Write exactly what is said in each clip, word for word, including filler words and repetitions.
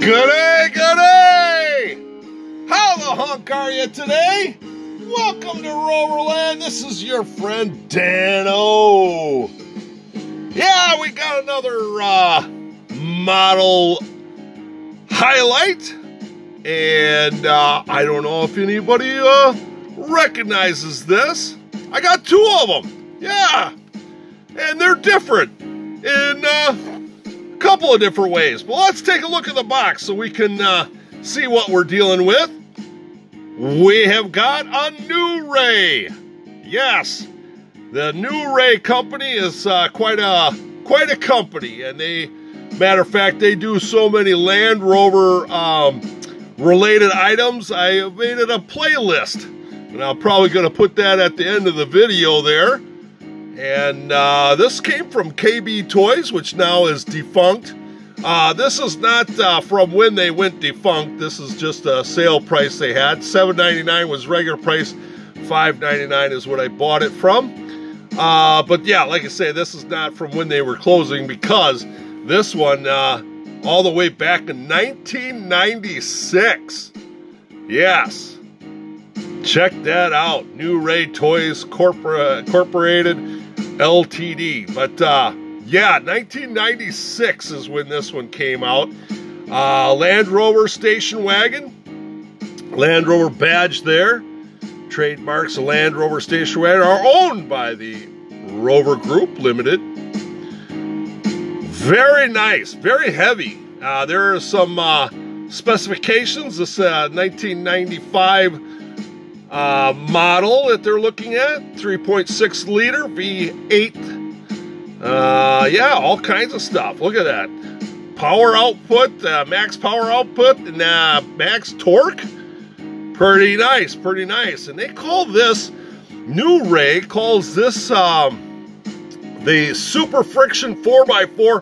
Gooday, gooday! How the hunk are you today? Welcome to Roverland. This is your friend Dano. Yeah, we got another uh, model highlight, and uh, I don't know if anybody uh, recognizes this. I got two of them. Yeah, and they're different in uh, a couple of different ways. But let's take a look at the box so we can uh, see what we're dealing with. We have got a New Ray. Yes, the New Ray company is uh, quite a quite a company, and they, matter of fact, they do so many Land Rover um, related items. I have made it a playlist, and I'm probably going to put that at the end of the video there. And uh, this came from K B Toys, which now is defunct. Uh, this is not uh, from when they went defunct. This is just a sale price they had. seven ninety-nine was regular price. five ninety-nine is what I bought it from. Uh, but yeah, like I say, this is not from when they were closing, because this one, uh, all the way back in nineteen ninety-six. Yes. Check that out. New Ray Toys Corpora Incorporated L T D. But uh, yeah, nineteen ninety-six is when this one came out. Uh, Land Rover station wagon. Land Rover badge there. Trademarks of Land Rover station wagon are owned by the Rover Group Limited. Very nice. Very heavy. Uh, there are some uh, specifications. This uh, nineteen ninety-five Uh, model that they're looking at, three point six liter V eight, uh, yeah, all kinds of stuff. Look at that power output, uh, max power output, and uh, max torque. Pretty nice, pretty nice. And they call this, New Ray calls this um, the Super Friction four by four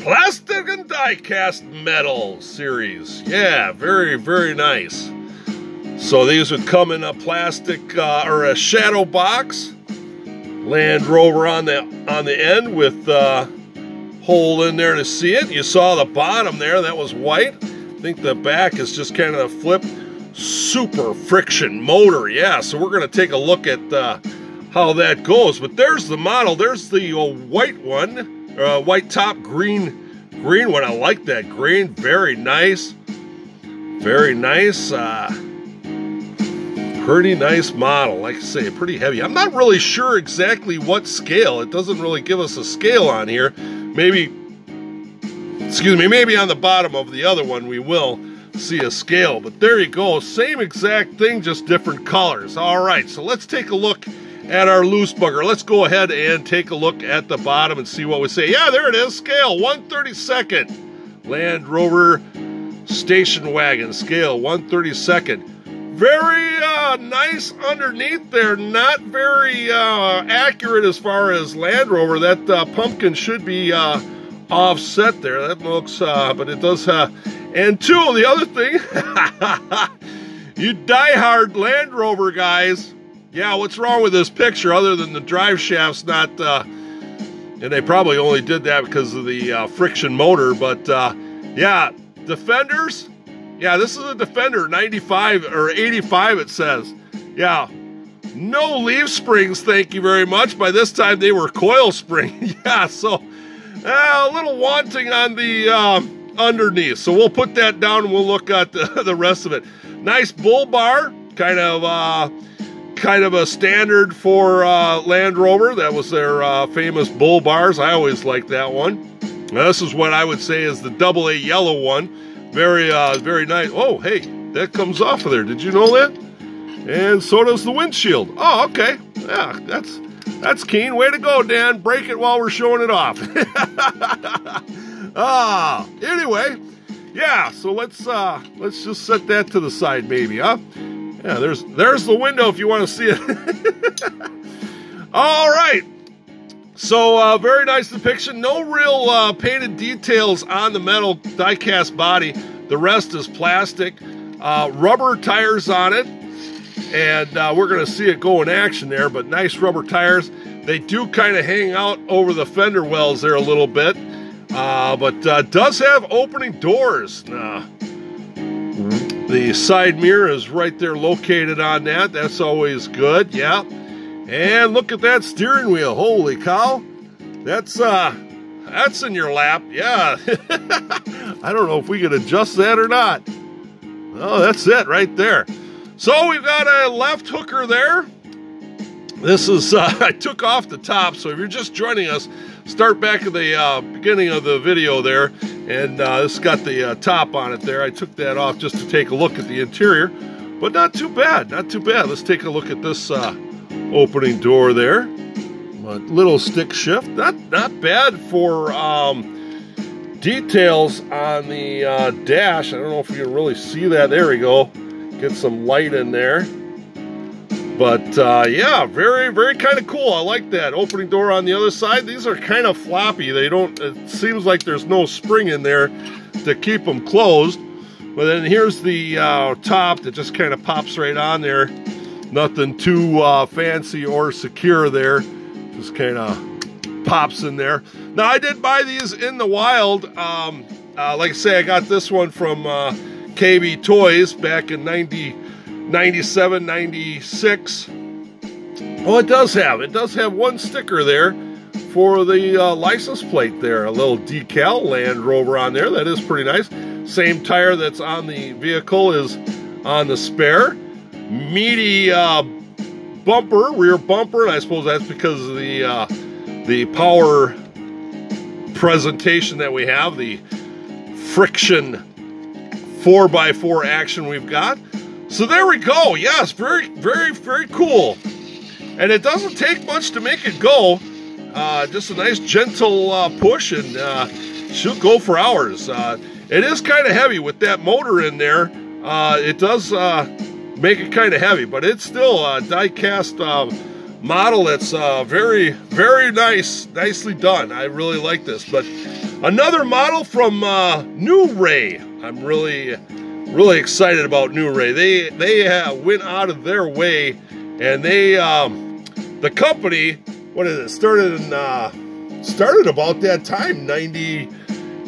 Plastic and Die-Cast Metal series. Yeah, very, very nice. So these would come in a plastic uh, or a shadow box, Land Rover on the on the end with uh, hole in there to see it. You saw the bottom there, that was white. I think the back is just kind of a flip. Super friction motor, yeah. So we're gonna take a look at uh, how that goes. But there's the model. There's the uh, white one, uh, white top, green green one. I like that green. Very nice, very nice. Uh, Pretty nice model, like I say, pretty heavy. I'm not really sure exactly what scale. It doesn't really give us a scale on here. Maybe, excuse me, maybe on the bottom of the other one we will see a scale. But there you go, same exact thing, just different colors. All right, so let's take a look at our loose bugger. Let's go ahead and take a look at the bottom and see what we say. Yeah, there it is, scale, one thirty-second. Land Rover station wagon, scale, one thirty-second. Very uh, nice underneath there, not very uh, accurate as far as Land Rover. That uh, pumpkin should be uh, offset there. That looks, uh, but it does. Uh, and two, the other thing, you diehard Land Rover guys. Yeah, what's wrong with this picture other than the drive shaft's not, uh, and they probably only did that because of the uh, friction motor, but uh, yeah, Defenders. Yeah, this is a Defender ninety-five or eighty-five, it says. Yeah, no leaf springs, thank you very much. By this time, they were coil spring. Yeah, so uh, a little wanting on the um, underneath. So we'll put that down and we'll look at the, the rest of it. Nice bull bar, kind of uh, kind of a standard for uh, Land Rover. That was their uh, famous bull bars. I always liked that one. Now, this is what I would say is the double A yellow one. Very, uh, very nice. Oh, hey, that comes off of there. Did you know that? And so does the windshield. Oh, okay. Yeah, that's that's keen. Way to go, Dan. Break it while we're showing it off. Ah. Anyway, yeah. So let's uh, let's just set that to the side, maybe, huh? Yeah. There's there's the window if you want to see it. All right. So, uh, very nice depiction. No real uh, painted details on the metal die-cast body. The rest is plastic. Uh, rubber tires on it. And uh, we're going to see it go in action there, but nice rubber tires. They do kind of hang out over the fender wells there a little bit. Uh, but uh, does have opening doors. Uh, the side mirror is right there located on that. That's always good, yeah. And look at that steering wheel. Holy cow. That's, uh, that's in your lap, yeah. I don't know if we could adjust that or not. Oh, that's it right there. So we've got a left hooker there. This is, uh, I took off the top, so if you're just joining us, start back at the uh, beginning of the video there, and uh, this got the uh, top on it there. I took that off just to take a look at the interior, but not too bad, not too bad. Let's take a look at this uh, opening door there. A little stick shift, not, not bad for um, details on the uh, dash. I don't know if you can really see that. There we go. Get some light in there. But uh, yeah, very, very kind of cool. I like that. Opening door on the other side. These are kind of floppy. They don't, it seems like there's no spring in there to keep them closed. But then here's the uh, top that just kind of pops right on there. Nothing too uh, fancy or secure there. Just kind of pops in there. Now, I did buy these in the wild. Um, uh, like I say, I got this one from uh, K B Toys back in ninety, ninety-seven, ninety-six. Oh, it does have. It does have one sticker there for the uh, license plate there. A little decal Land Rover on there. That is pretty nice. Same tire that's on the vehicle is on the spare. Meaty uh, bumper, rear bumper. And I suppose that's because of the, uh, the power presentation that we have. The friction four by four action we've got. So there we go. Yes, very, very, very cool. And it doesn't take much to make it go. Uh, just a nice gentle uh, push, and uh, she'll go for hours. Uh, it is kind of heavy with that motor in there. Uh, it does uh, make it kind of heavy, but it's still a die-cast uh, model that's uh, very, very nice, nicely done. I really like this. But another model from uh, New Ray. I'm really... really excited about New Ray. They they uh, went out of their way, and they um, the company, what is it? Started in, uh, started about that time, ninety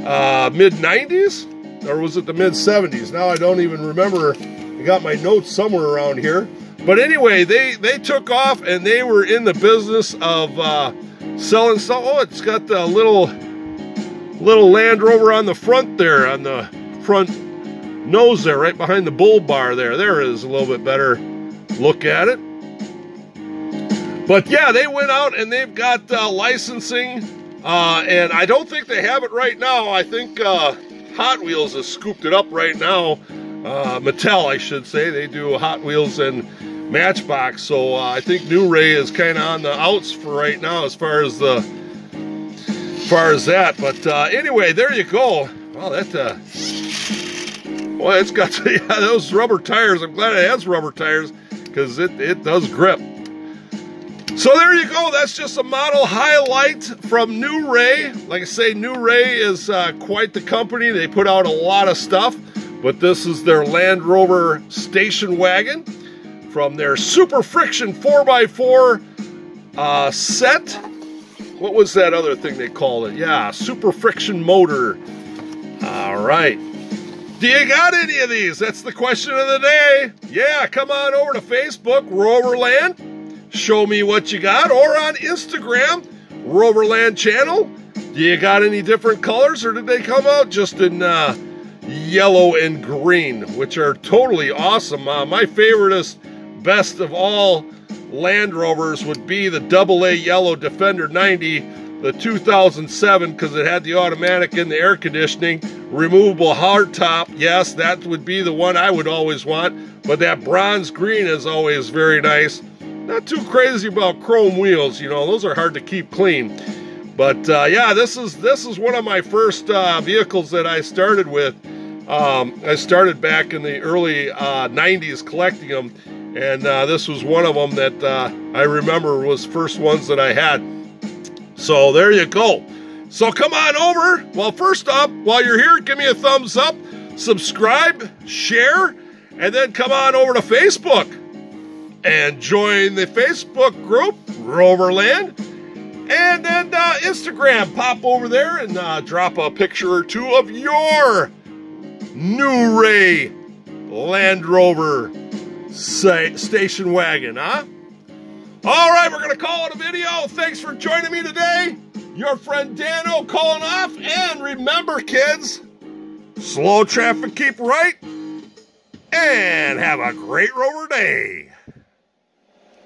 uh, mid nineties, or was it the mid seventies? Now I don't even remember. I got my notes somewhere around here. But anyway, they they took off, and they were in the business of uh, selling stuff. Oh, it's got the little little Land Rover on the front there, on the front nose there, right behind the bull bar there. There is a little bit better look at it. But yeah, they went out and they've got uh, licensing, uh, and I don't think they have it right now. I think uh, Hot Wheels has scooped it up right now. Uh, Mattel, I should say. They do Hot Wheels and Matchbox, so uh, I think New Ray is kind of on the outs for right now as far as the as far as that. But uh, anyway, there you go. Well, that. Uh, Well, it's got yeah, those rubber tires. I'm glad it has rubber tires, because it, it does grip. So there you go. That's just a model highlight from New Ray. Like I say, New Ray is uh, quite the company. They put out a lot of stuff, but this is their Land Rover station wagon from their Super Friction four by four uh, set. What was that other thing they called it? Yeah, Super Friction motor. All right. Do you got any of these? That's the question of the day. Yeah, come on over to Facebook, Roverland. Show me what you got. Or on Instagram, Roverland channel. Do you got any different colors, or did they come out just in uh, yellow and green, which are totally awesome. Uh, my favoriteest, best of all Land Rovers would be the double A yellow Defender ninety. The two thousand seven, because it had the automatic and the air conditioning, removable hardtop. Yes, that would be the one I would always want, but that bronze green is always very nice. Not too crazy about chrome wheels, you know, those are hard to keep clean. But uh, yeah, this is this is one of my first uh, vehicles that I started with. Um, I started back in the early uh, nineties collecting them, and uh, this was one of them that uh, I remember was first ones that I had. So there you go. So come on over. Well, first up, while you're here, give me a thumbs up, subscribe, share, and then come on over to Facebook and join the Facebook group, Roverland, And then uh, Instagram, pop over there and uh, drop a picture or two of your New Ray Land Rover station wagon, huh? All right, we're gonna call it a video. Thanks for joining me today. Your friend Dano calling off, and remember, kids, slow traffic, keep right, and have a great Rover day.